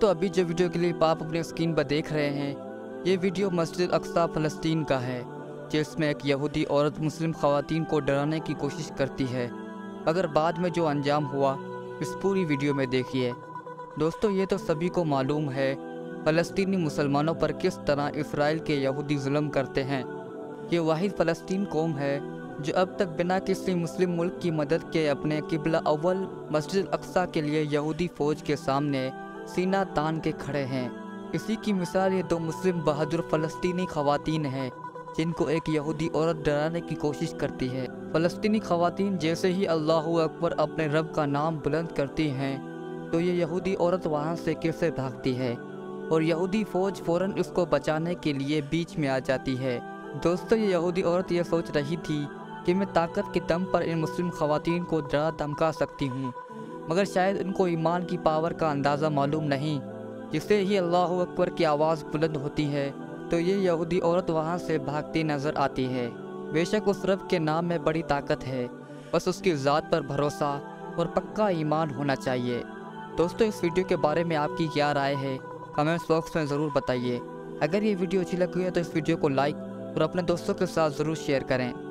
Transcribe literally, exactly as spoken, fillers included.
दोस्तों, अभी जो वीडियो के लिए आप अपने स्क्रीन पर देख रहे हैं, ये वीडियो मस्जिद अकसा फ़िलिस्तीन का है, जिसमें एक यहूदी औरत मुस्लिम ख़वातीन को डराने की कोशिश करती है। अगर बाद में जो अंजाम हुआ, इस पूरी वीडियो में देखिए। दोस्तों, ये तो सभी को मालूम है फ़लस्तीनी मुसलमानों पर किस तरह इसराइल के यहूदी जुल्म करते हैं। ये वाहिद फ़लस्तीन कौम है जो अब तक बिना किसी मुस्लिम मुल्क की मदद के अपने किबला अव्वल मस्जिद अकसा के लिए यहूदी फ़ौज के सामने सीना तान के खड़े हैं। इसी की मिसाल ये दो मुस्लिम बहादुर फ़लस्तीनी ख़वातीन हैं, जिनको एक यहूदी औरत डराने की कोशिश करती है। फ़लस्तीनी ख़वातीन जैसे ही अल्लाहु अकबर अपने रब का नाम बुलंद करती हैं, तो ये यहूदी औरत वहाँ से कैसे भागती है और यहूदी फ़ौज फ़ौरन उसको बचाने के लिए बीच में आ जाती है। दोस्तों, ये यहूदी औरत ये सोच रही थी कि मैं ताकत के दम पर इन मुस्लिम ख़वातीन को डरा धमका सकती हूँ, मगर शायद उनको ईमान की पावर का अंदाज़ा मालूम नहीं। जिससे ही अल्लाहु अकबर की आवाज़ बुलंद होती है, तो ये यहूदी औरत वहाँ से भागती नज़र आती है। बेशक उस रब के नाम में बड़ी ताकत है, बस उसकी ज़ात पर भरोसा और पक्का ईमान होना चाहिए। दोस्तों, इस वीडियो के बारे में आपकी क्या राय है, कमेंट्स बॉक्स में ज़रूर बताइए। अगर ये वीडियो अच्छी लगी है तो इस वीडियो को लाइक और अपने दोस्तों के साथ ज़रूर शेयर करें।